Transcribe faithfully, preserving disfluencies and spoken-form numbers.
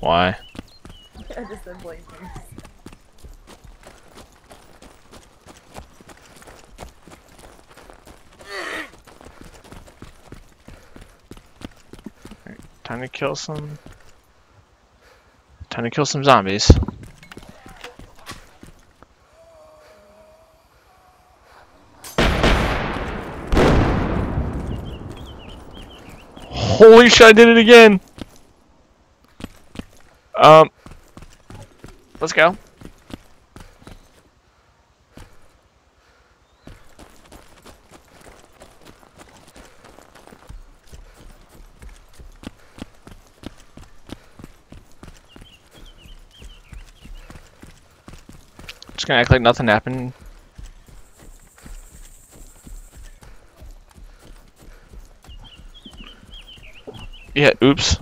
Why? I just said blank things. Right, time to kill some. Time to kill some zombies. Holy shit, I did it again! Um, let's go. Just gonna act like nothing happened. Yeah, oops.